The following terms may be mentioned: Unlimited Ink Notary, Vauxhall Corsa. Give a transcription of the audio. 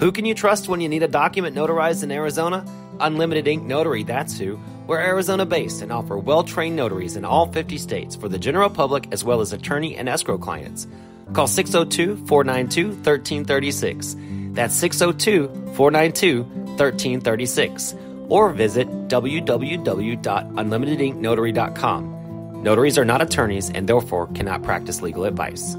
Who can you trust when you need a document notarized in Arizona? Unlimited Ink Notary, that's who. We're Arizona-based and offer well-trained notaries in all 50 states for the general public as well as attorney and escrow clients. Call 602-492-1336. That's 602-492-1336. Or visit www.unlimitedinknotary.com. Notaries are not attorneys and therefore cannot practice legal advice.